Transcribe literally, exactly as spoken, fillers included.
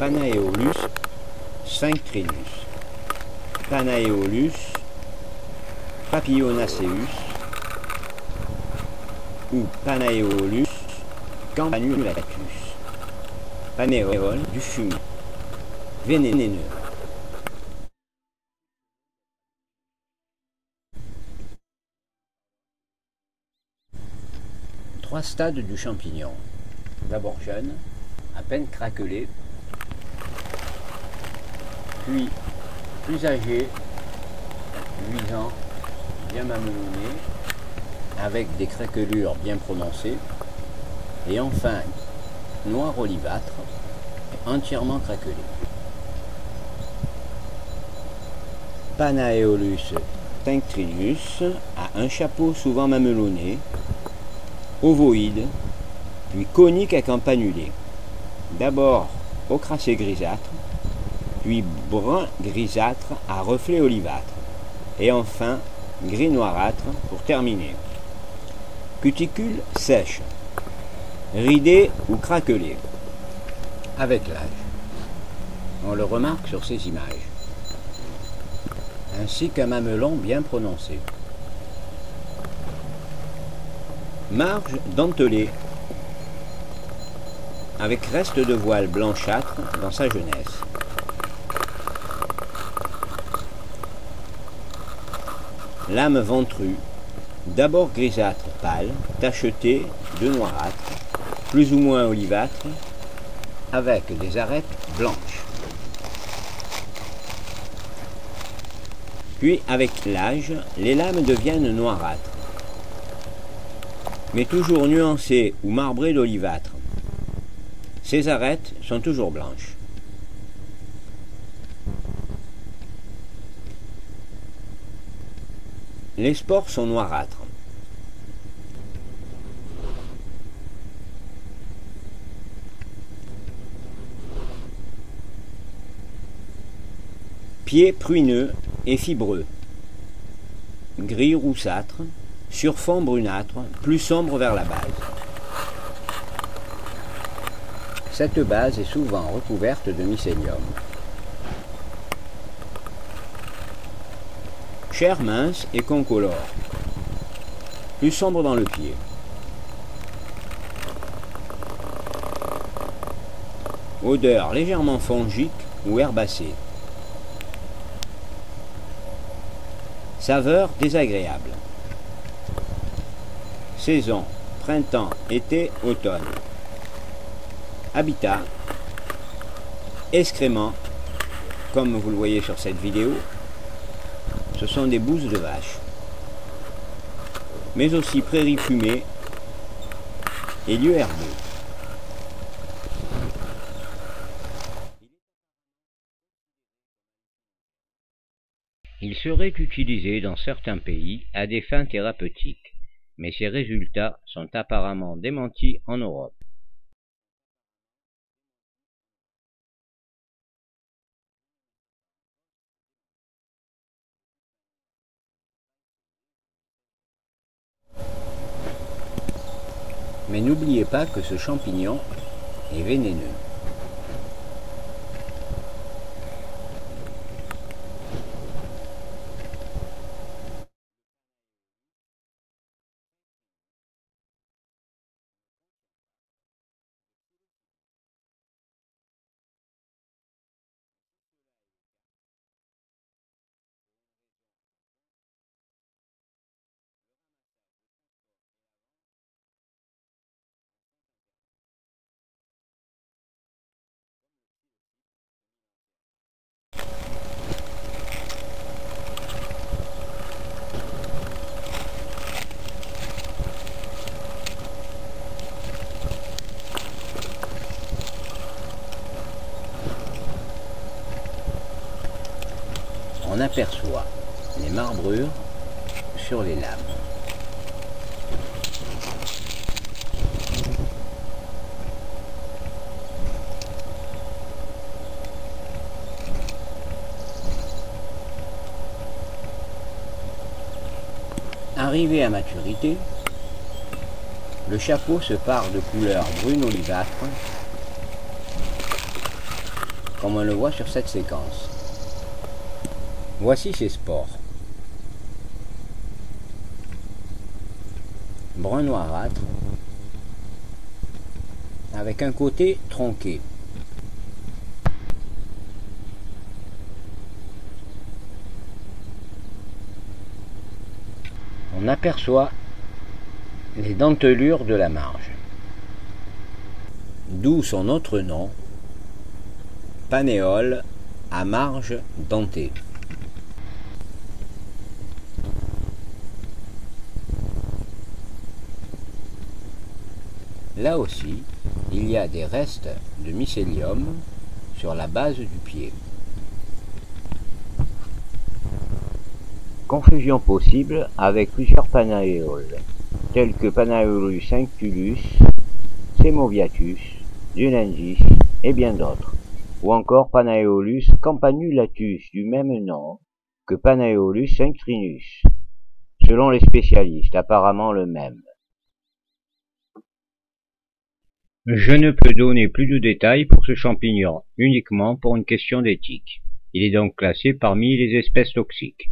Panaeolus cinctrinus, Panaeolus papillonaceus ou Panaeolus campanulatus. Panaéole du fumier, vénéneux. Trois stades du champignon. D'abord jeune, à peine craquelé, puis plus âgé, luisant, bien mamelonné, avec des craquelures bien prononcées, et enfin noir olivâtre, entièrement craquelé. Panaeolus tinctrinus a un chapeau souvent mamelonné, ovoïde, puis conique à campanulé, d'abord ocracé grisâtre, puis brun grisâtre à reflets olivâtre, et enfin gris noirâtre pour terminer. Cuticule sèche, ridée ou craquelée, avec l'âge. On le remarque sur ces images, ainsi qu'un mamelon bien prononcé. Marge dentelée, avec reste de voile blanchâtre dans sa jeunesse. Lame ventrue, d'abord grisâtre pâle, tachetée de noirâtre, plus ou moins olivâtre, avec des arêtes blanches. Puis avec l'âge, les lames deviennent noirâtres, mais toujours nuancées ou marbrées d'olivâtre. Ces arêtes sont toujours blanches. Les spores sont noirâtres. Pieds pruineux et fibreux, gris roussâtre, sur fond brunâtre, plus sombre vers la base. Cette base est souvent recouverte de mycélium. Chair mince et concolore, plus sombre dans le pied. Odeur légèrement fongique ou herbacée. Saveur désagréable. Saison, printemps, été, automne. Habitat, excréments, comme vous le voyez sur cette vidéo, ce sont des bouses de vache, mais aussi prairies fumées et lieux herbeux. Il serait utilisé dans certains pays à des fins thérapeutiques, mais ces résultats sont apparemment démentis en Europe. Mais n'oubliez pas que ce champignon est vénéneux. On aperçoit les marbrures sur les lames. Arrivé à maturité, le chapeau se pare de couleur brune olivâtre comme on le voit sur cette séquence. Voici ses spores. Brun noirâtre, avec un côté tronqué. On aperçoit les dentelures de la marge, d'où son autre nom, Panaeole à marge dentée. Là aussi, il y a des restes de mycélium sur la base du pied. Confusion possible avec plusieurs Panaeoles, tels que Panaeolus cinctulus, semoviatus, dulensis et bien d'autres, ou encore Panaeolus campanulatus du même nom que Panaeolus cinctrinus, selon les spécialistes, apparemment le même. Je ne peux donner plus de détails pour ce champignon, uniquement pour une question d'éthique. Il est donc classé parmi les espèces toxiques.